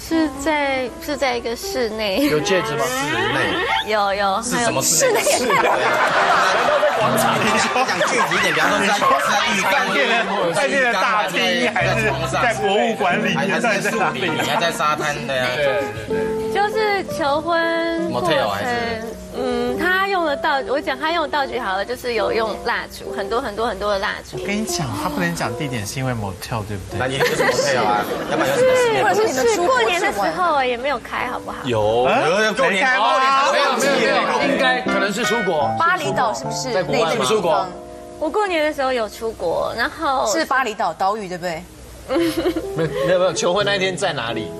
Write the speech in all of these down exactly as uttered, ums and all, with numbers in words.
是在是在一个室内。有戒指吗？室内。有有。是什么室内？室内。难道在广场？讲具体一点，比方说在浴缸里，在那个大厅，还是在博物馆里面，在树林，还在沙滩的呀？对对对。就是求婚过程，嗯，他。 道我讲他用道具好了，就是有用蜡烛，很多很多很多的蜡烛。我跟你讲，他不能讲地点是因为 motel 对不对？那你就是 motel 啊，要不然就是或者是过年的时候也没有开，好不好？有，过年开吗？没有没有没有，应该可能是出国。巴厘岛是不是？在国外出国。我过年的时候有出国，然后是巴厘岛岛屿对不对？没有没有没有，求婚那一天在哪里？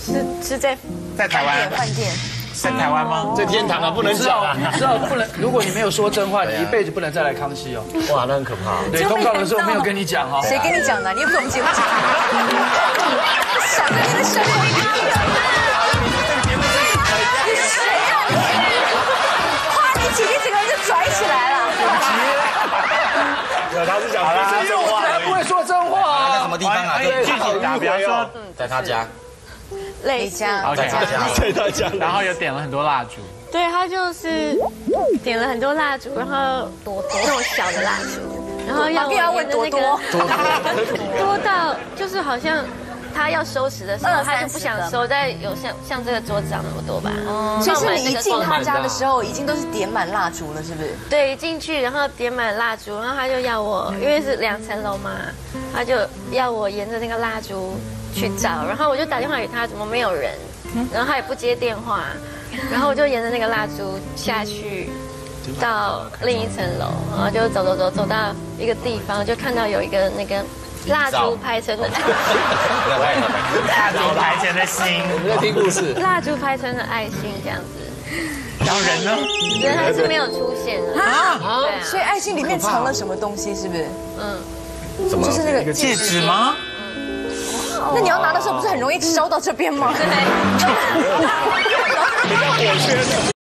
是是在在台湾饭店。 在台湾吗？在天堂啊，不能讲啊！你知道不能，如果你没有说真话，你一辈子不能再来康熙哦。哇，那很可怕。对，通告的时候没有跟你讲哦。谁跟你讲的？你也不懂节目。想着你的生活。你是谁呀？夸你几句，整个人就拽起来了。有，他是讲好啦，真话。他不会说真话啊。在什么地方啊？对，具体打，比方说，在他家。 累家，在他家，在他家，然后又点了很多蜡烛。对他就是点了很多蜡烛，然后多多那种小的蜡烛，然后要要问多多多到就是好像他要收拾的时候，他就不想收，在有像像这个桌子上那么多吧。哦，所以你一进他家的时候，已经都是点满蜡烛了，是不是？对，一进去然后点满蜡烛，然后他就要我，因为是两层楼嘛，他就要我沿着那个蜡烛。 去找，然后我就打电话给他，怎么没有人？然后他也不接电话，然后我就沿着那个蜡烛下去，到另一层楼，然后就走走走走到一个地方，就看到有一个那个蜡烛排成的，蜡烛排成的心，我们在听故事，蜡烛排成的爱心这样子。 然后人呢？人还是没有出现啊！所以爱心里面藏了什么东西？是不是？嗯，怎么？就是那个戒指吗？ 那你要拿的时候，不是很容易烧到这边吗？对。